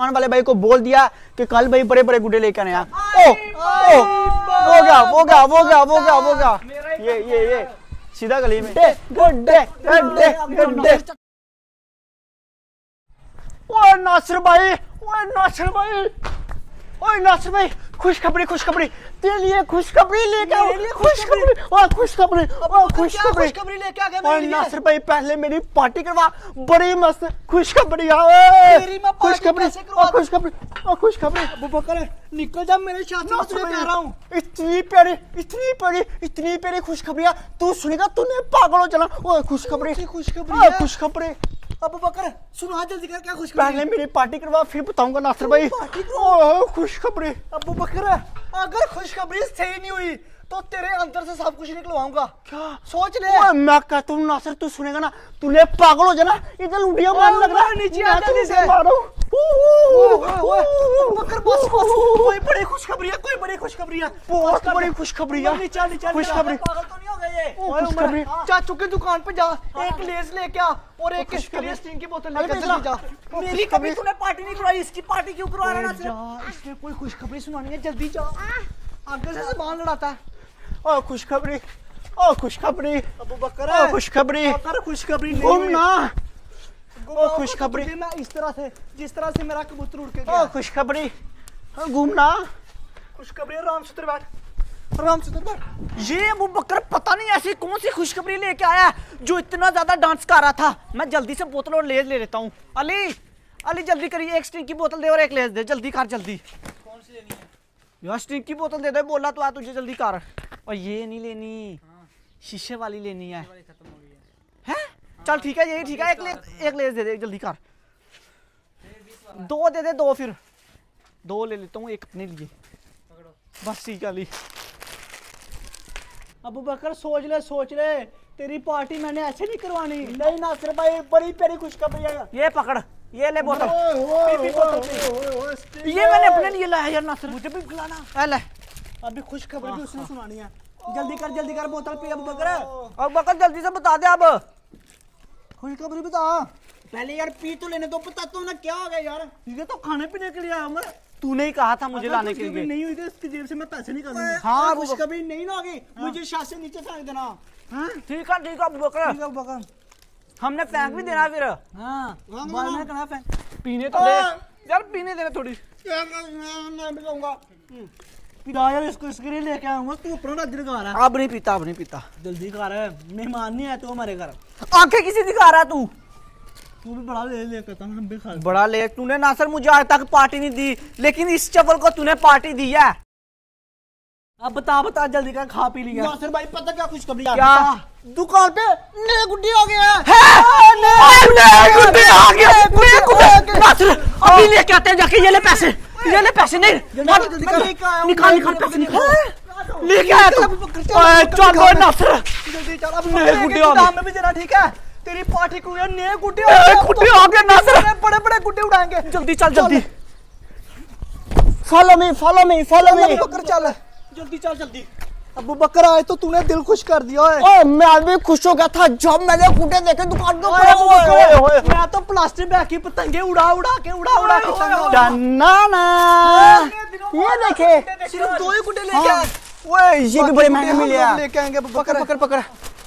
दुकान वाले भाई को बोल दिया कि कल भाई बड़े बड़े गुड्डे लेकर आया। ओ ओ वो गया वो गया वो गया वो गया वो गया ये सीधा गली में गुड्डे गुड्डे गुड्डे। ओए नासिर भाई, ओए नासिर भाई, ओए नासिर भाई, खुशखबरी खुशखबरी तेरे लिए, खुशखबरी लेके आओ, खुशखबरी और खुशखबरी और खुशखबरी खुशखबरी लेके आ गए मेरे लिए। और नासिर भाई पहले मेरी पार्टी करवा, बड़ी मस्त खुशखबरी आओ, मेरी मैं खुशखबरी और खुशखबरी और खुशखबरी। अबूबकर निकल जा मेरे साथ, मैं तुझे कह रहा हूं। इतनी प्यारी इतनी प्यारी इतनी प्यारी खुशखबरियां तू सुनेगा तूने पागल हो जाना। ओए खुशखबरी खुशखबरी खुशखबरी अबूबकर सुना जल्दी कर क्या खुशखबरी। पहले मेरी पार्टी करवा फिर बताऊंगा नासिर भाई। ओह खुशखबरी अबूबकर, अगर खुशखबरी सही नहीं हुई तो तेरे अंदर से सब कुछ निकलवाऊंगा, क्या सोच ले। ओए मैं कहता हूं नासिर तू सुनेगा ना तूने पागल हो जाना। इधर लुड़िया मार लग रहा है नीचे आ जल्दी से मारो। ओए अबूबकर बस बस कोई बड़ी खुशखबरी है, कोई बड़ी खुशखबरी है, बहुत बड़ी खुशखबरी है। नीचे नीचे खुशखबरी पागल तो नहीं हो गए ये। ओए खुशखबरी चाचू की दुकान पे जा, एक लेज लेके आ और एक स्प्रे स्टिंग की बोतल लेके चली जा। मेरी कभी तूने पार्टी नहीं करवाई, इसकी पार्टी क्यों करवा रहा है नासिर? इसने कोई खुशखबरी सुनानी है, जल्दी जा, आगे से सामान लड़ाता है। ओ खुशखबरी ओ खुशखबरी अबूबकर ओ खुशखबरी अबूबकर खुशखबरी घूम ना। ओ खुशखबरी मैं इस तरह से जिस तरह से मेरा कबूतर उड़ के गया। ओ खुशखबरी घूम ना। खुशखबरी आराम से उतर बैठ, आराम से उतर बैठ। ये अबूबकर पता नहीं ऐसी कौन सी खुशखबरी लेके आया है जो इतना ज्यादा डांस कर रहा था। मैं जल्दी से बोतल और लेज ले लेता हूँ। अली अली जल्दी करिए, एक स्टिंग की बोतल दे और एक लेज दे, जल्दी कर जल्दी। कौन सी लेनी है यार? स्टिंग की बोतल दे दे, बोला तो आ तुझे, जल्दी कर। और ये नहीं लेनी, शीशे वाली लेनी है, खत्म हो गई है। चल ठीक है यही ठीक है, एक लेस दे दे जल्दी कर। दो दे दे दो, फिर दो ले लेता हूँ, एक अपने लिए बस। ठीक है ली अबूबकर सोच ले सोच ले, तेरी पार्टी मैंने ऐसे नहीं करवानी। नहीं नासिर भाई बड़ी प्यारी खुशखबरी है। ये पकड़, ये ले बोतल, ये मैंने अपने लिए लाया यार नासिर, मुझे भी खिलाना। ले अभी खुशखबरी भी उसने सुनानी है, जल्दी कर बोतल पे अबूबकर। अबूबकर जल्दी से बता दे अब खुशखबरी बता। पहले यार पी तो लेने तो, बताता हूं ना क्या हो गया यार। ये तो खाने पीने के लिए आया मैं, तूने ही कहा था मुझे लाने के लिए। नहीं हुई तो इसकी जेब से मैं पैसे निकालूंगा। हां खुशखबरी नहीं ना होगी, मुझे शासे नीचे फेंक देना। हां ठीक है ठीक है अबूबकर, हमने फेंक भी देना फिर। हां मैंने कहा फेंक, पीने तो दे यार, पीने देना थोड़ी। मैं भी लूंगा यार इसको, इसके लिए लेके आऊंगा। तू अपना दिन खा रहा है, अब नहीं पीता अब नहीं पीता, जल्दी खा रहा है, मेहमान नहीं आया तो हमारे घर। आंखें किसी दिखा रहा है तू, तू भी बड़ा ले ले करता, हम भी खा बड़ा ले। तूने नासिर मुझे आज तक पार्टी नहीं दी, लेकिन इस चवल को तूने पार्टी दी है। अब बता बता जल्दी का, खा पी लिया नासिर भाई? पता क्या खुशखबरी, क्या दुकान पे नए गुड्डे आ गए हैं, नए गुड्डे आ गए। नासिर अभी लेके आते हैं जाके, ये ले पैसे, ये ले पैसे। नहीं निकाल निकाल पैसे निकाल, लेके आया तू। चलो नासिर जल्दी चल, अब नए गुड्डे आ गए, जरा ठीक है तेरी पार्टी को यार, नए गुड्डे आ गए नासिर, बड़े बड़े गुड्डे उड़ाएंगे। जल्दी चल जल्दी, follow me follow me follow me Abubakar, चल जल्दी चल जल्दी। अबूबकर आए तो तूने दिल खुश कर दिया है। ओए मैं आज भी खुश हो गया था जब मैंने गुड्डे देखे दुकान पे, मैं तो प्लास्टिक बैग की पतंगे उड़ा उड़ा के ये देखे सिर्फ दो ही गुड्डे लेके आए। ओए ये भी बड़े महंगे मिले हैं, लेके आएंगे अबूबकर, पकड़ पकड़।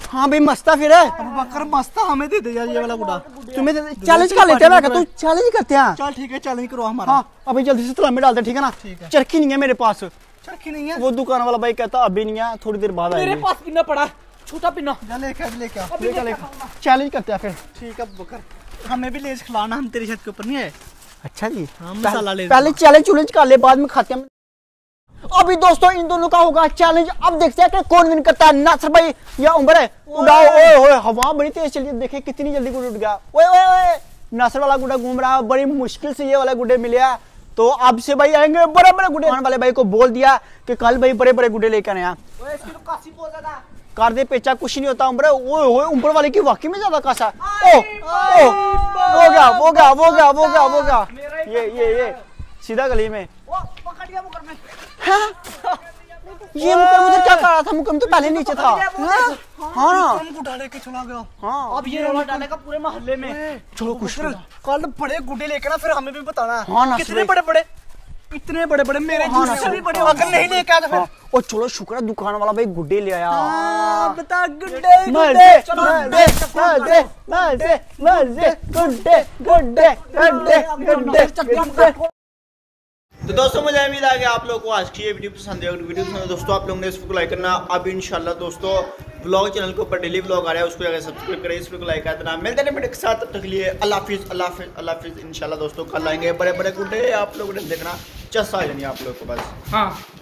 हाँ भाई मस्ता फिर है अबूबकर मस्ता, हमें दे दे यार ये वाला गुड्डा, तुम्हें दे दे। चैलेंज कर लेते हैं, मैं कहता हूं चैलेंज करते हैं। चल ठीक है चैलेंज करो हमारा। हां अभी जल्दी से तलाब में डालते हैं, ठीक है ना? चरखी नहीं है मेरे पास, चरखी नहीं है। वो दुकान वाला भाई कहता अभी नहीं है, थोड़ी देर बाद आएगी। मेरे पास पिन्ना पड़ा है, छोटा पिन्ना, ले चैलेंज करते हैं फिर। ठीक है अबूबकर हमें भी लेज खिलाना, हम तेरी छत के ऊपर नहीं आए। अच्छा जी मसाला ले, पहले चैलेंज चुलेंज कर ले, बाद में खाते हैं। अभी दोस्तों इन दोनों का होगा चैलेंज, अब देखते हैं कि कौन विन करता है, नासिर भाई या उमर है। उड़ाओ ओए ओए, हवा बड़ी तेज चली, देखे कितनी जल्दी गुड्डा उड़ गया। ओए ओए ओए नासिर वाला गुड्डा घूम रहा, बड़ी मुश्किल से ये वाला गुड्डे मिले। तो अब से भाई आएंगे बड़े बड़े गुड्डे, वाले भाई को बोल दिया कि कल भाई बड़े बड़े गुड्डे लेकर आया। कर दे पेचा, कुछ नहीं होता उम्र। ओए उम्र वाले की वाकई में ज्यादा कासा। ओ ओ वो गया वो गया वो गया वो गया वो गया ये सीधा गली में। हाँ? ये मुकम उधर क्या कर रहा था? मुकम तो पहले नीचे था। हाँ ना, मुकम को डाले के चला गया। हाँ, अब ये रोला डालेगा पूरे मोहल्ले में। चलो कुछ कल बड़े गुड्डे लेकर ना, फिर हमें भी बताना कितने बड़े बड़े, इतने बड़े बड़े मेरे जूस से भी बड़े। अगर नहीं लेके आया फिर, और चलो शुक्र है दुकान वाला भाई गुड्डे ले आया। बता गुड्डे गुड्डे गुड्डे गुड्डे गुड्डे गुड्डे गुड्डे गुड्डे गुड्डे। तो दोस्तों मुझे उम्मीद आ गया आप लोगों को आज की ये वीडियो पसंद है। वीडियो पसंद है दोस्तों आप लोगों ने इसको लाइक करना। अब इंशाल्लाह दोस्तों ब्लॉग चैनल के ऊपर डेली ब्लॉग आ रहा है, उसको अगर सब्सक्राइब करें, इसको लाइक कर देना। मिलते हैं मेरे साथ, तब तक लिए अल्लाह हाफिज़ अल्लाह हाफिज़ अल्लाह हाफिज़। इंशाल्लाह दोस्तों कल आएंगे बड़े बड़े गुड्डे, आप लोगों ने देखना चस्सा आ जाएंगे आप लोग को बस। हाँ।